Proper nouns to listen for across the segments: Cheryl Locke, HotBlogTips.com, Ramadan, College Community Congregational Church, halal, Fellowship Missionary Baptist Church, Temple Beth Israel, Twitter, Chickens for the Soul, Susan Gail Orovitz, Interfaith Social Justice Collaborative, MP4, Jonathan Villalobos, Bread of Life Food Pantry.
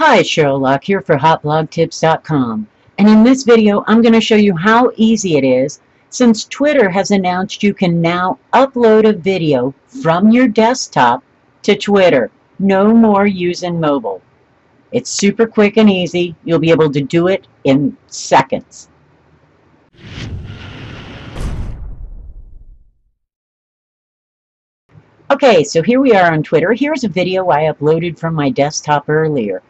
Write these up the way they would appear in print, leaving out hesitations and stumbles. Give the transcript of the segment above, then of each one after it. Hi, it's Cheryl Locke here for HotBlogTips.com, and in this video I'm going to show you how easy it is, since Twitter has announced you can now upload a video from your desktop to Twitter. No more using mobile. It's super quick and easy. You'll be able to do it in seconds. Okay, so here we are on Twitter. Here's a video I uploaded from my desktop earlier.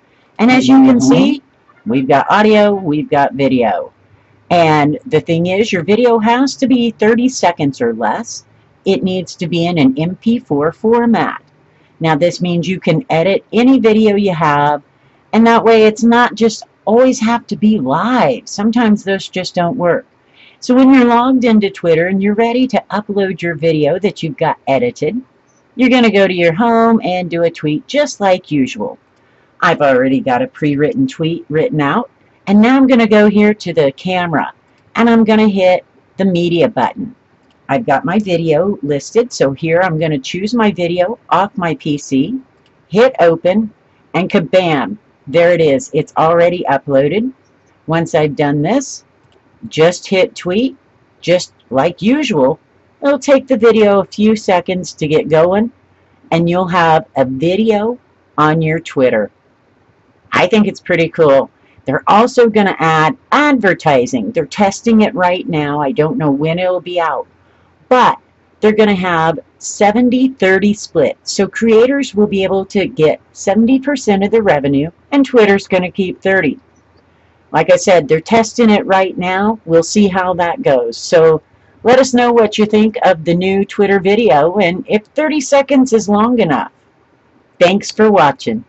And as you can see, we've got audio, we've got video. And the thing is, your video has to be 30 seconds or less. It needs to be in an MP4 format. Now this means you can edit any video you have, and that way it's not just always have to be live. Sometimes those just don't work. So when you're logged into Twitter and you're ready to upload your video that you've got edited, you're going to go to your home and do a tweet just like usual. I've already got a pre-written tweet written out, and now I'm going to go here to the camera and I'm going to hit the media button. I've got my video listed, so here I'm going to choose my video off my PC, hit open, and kabam, there it is. It's already uploaded. Once I've done this, just hit tweet just like usual. It'll take the video a few seconds to get going, and you'll have a video on your Twitter. I think it's pretty cool. They're also going to add advertising. They're testing it right now. I don't know when it'll be out, but they're going to have 70-30 split. So creators will be able to get 70% of the revenue, and Twitter's going to keep 30. Like I said, they're testing it right now. We'll see how that goes. So let us know what you think of the new Twitter video and if 30 seconds is long enough. Thanks for watching.